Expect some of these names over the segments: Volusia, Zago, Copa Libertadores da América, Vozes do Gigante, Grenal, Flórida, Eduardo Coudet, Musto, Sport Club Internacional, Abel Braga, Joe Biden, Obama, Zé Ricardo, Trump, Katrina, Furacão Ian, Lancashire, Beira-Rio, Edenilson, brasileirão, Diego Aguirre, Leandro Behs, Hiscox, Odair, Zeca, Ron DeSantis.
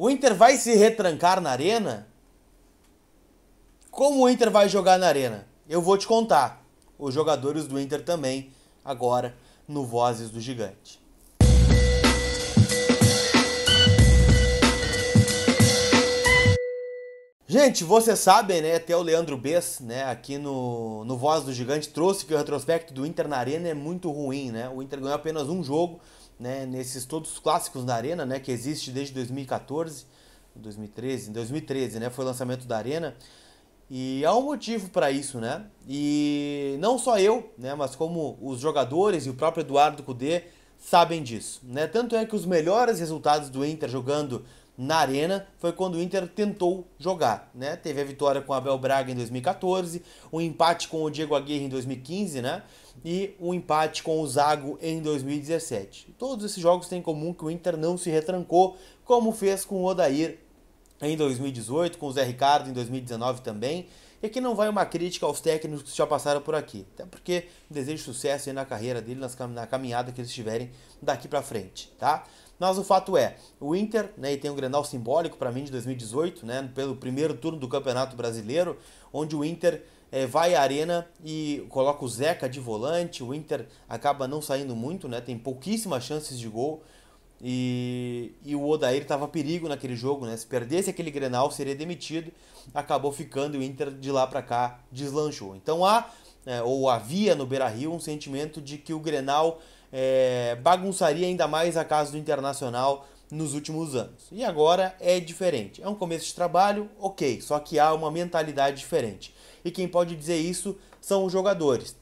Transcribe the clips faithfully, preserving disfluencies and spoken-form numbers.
O Inter vai se retrancar na arena? Como o Inter vai jogar na arena? Eu vou te contar. Os jogadores do Inter também, agora no Vozes do Gigante. Gente, vocês sabem, né? Até o Leandro Behs, né? Aqui no, no Vozes do Gigante, trouxe que o retrospecto do Inter na arena é muito ruim, né? O Inter ganhou apenas um jogo, né? Nesses todos os clássicos da arena, né? Que existe desde dois mil e quatorze, dois mil e treze, dois mil e treze, né? Foi o lançamento da arena. E há um motivo para isso, né? E não só eu, né, mas como os jogadores e o próprio Eduardo Coudet sabem disso, né? Tanto é que os melhores resultados do Inter jogando na arena foi quando o Inter tentou jogar, né? Teve a vitória com o Abel Braga em dois mil e quatorze, um empate com o Diego Aguirre em dois mil e quinze, né? E um empate com o Zago em dois mil e dezessete. Todos esses jogos têm em comum que o Inter não se retrancou, como fez com o Odair em dois mil e dezoito, com o Zé Ricardo em dois mil e dezenove também. E aqui não vai uma crítica aos técnicos que já passaram por aqui, até porque desejo sucesso aí na carreira dele, nas, na caminhada que eles tiverem daqui pra frente, tá? Mas o fato é, o Inter, né, e tem um Grenal simbólico para mim de dois mil e dezoito, né, pelo primeiro turno do Campeonato Brasileiro, onde o Inter é, vai à arena e coloca o Zeca de volante, o Inter acaba não saindo muito, né, tem pouquíssimas chances de gol, E, e o Odair estava a perigo naquele jogo, né? Se perdesse aquele Grenal, seria demitido. Acabou ficando e o Inter de lá para cá deslanchou. Então há, é, ou havia no Beira-Rio, um sentimento de que o Grenal é, bagunçaria ainda mais a casa do Internacional nos últimos anos. E agora é diferente. É um começo de trabalho, ok, só que há uma mentalidade diferente. E quem pode dizer isso são os jogadores.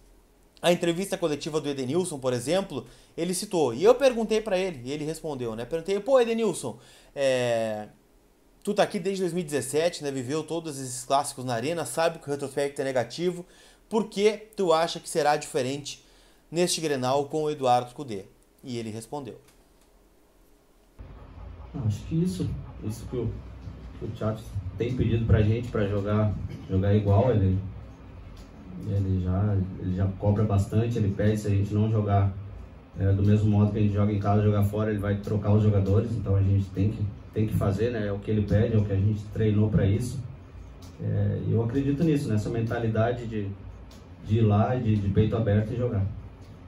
A entrevista coletiva do Edenilson, por exemplo, ele citou. E eu perguntei pra ele, e ele respondeu, né? Perguntei, pô, Edenilson, é... tu tá aqui desde dois mil e dezessete, né? Viveu todos esses clássicos na arena, sabe que o retrospecto é negativo. Por que tu acha que será diferente neste Grenal com o Eduardo Coudet? E ele respondeu. Acho que isso, isso que o, que o Thiago tem pedido pra gente, pra jogar, jogar igual, ele... Ele já, ele já cobra bastante, ele pede se a gente não jogar é, do mesmo modo que a gente joga em casa, jogar fora, ele vai trocar os jogadores, então a gente tem que, tem que fazer, né? É o que ele pede, é o que a gente treinou para isso. É, eu acredito nisso, nessa mentalidade de, de ir lá, de, de peito aberto e jogar.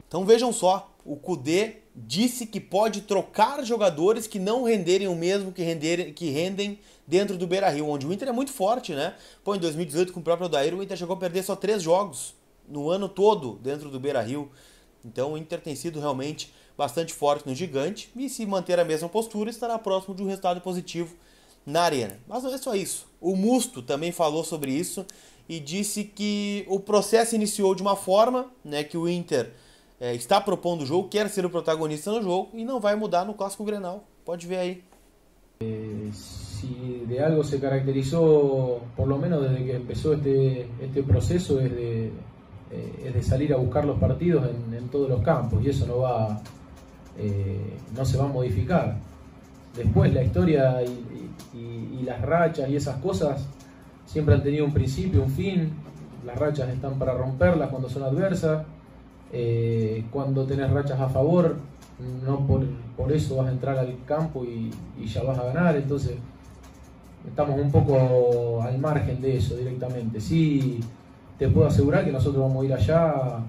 Então vejam só, o Coudet disse que pode trocar jogadores que não renderem o mesmo que, renderem, que rendem dentro do Beira-Rio, onde o Inter é muito forte, né? Pô, em dois mil e dezoito, com o próprio Odair, o Inter chegou a perder só três jogos no ano todo dentro do Beira-Rio. Então o Inter tem sido realmente bastante forte no Gigante e, se manter a mesma postura, estará próximo de um resultado positivo na arena. Mas não é só isso. O Musto também falou sobre isso e disse que o processo iniciou de uma forma, né, que o Inter... É, está propondo o jogo, quer ser o protagonista no jogo e não vai mudar no clássico Grenal. Pode ver aí. Eh, si de algo se caracterizó, por lo menos desde que empezó este, este proceso, es de, eh, es de salir a buscar los partidos en, en todos los campos, y eso no va, eh, no se va a modificar. Después la historia y, y, y las rachas y esas cosas siempre han tenido un principio, un fin. Las rachas están para romperlas cuando son adversas. Eh, cuando tenés rachas a favor, no por, por eso vas a entrar al campo y, y ya vas a ganar. Entonces estamos un poco al margen de eso directamente. Sí, te puedo asegurar que nosotros vamos a ir allá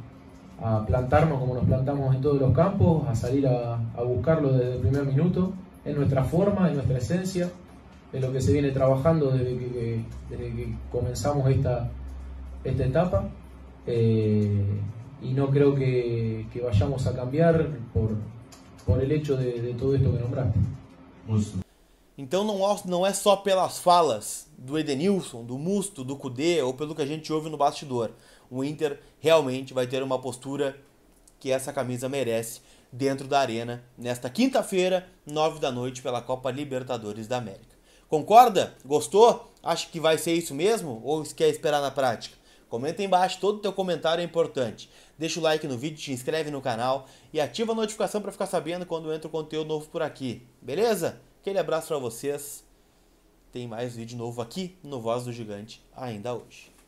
a plantarnos como nos plantamos en todos los campos, a salir a, a buscarlo desde el primer minuto, en nuestra forma, en nuestra esencia, en lo que se viene trabajando desde que, que, desde que comenzamos esta, esta etapa. eh, Y no creo que, que vayamos a cambiar por, por el hecho de, de todo esto que nombraste. Então não, não é só pelas falas do Edenilson, do Musto, do Coudet ou pelo que a gente ouve no bastidor. O Inter realmente vai ter uma postura que essa camisa merece dentro da arena nesta quinta-feira, nove da noite, pela Copa Libertadores da América. Concorda? Gostou? Acha que vai ser isso mesmo? Ou quer esperar na prática? Comenta aí embaixo, todo teu comentário é importante. Deixa o like no vídeo, te inscreve no canal e ativa a notificação para ficar sabendo quando entra o conteúdo novo por aqui. Beleza? Aquele abraço para vocês. Tem mais vídeo novo aqui no Voz do Gigante ainda hoje.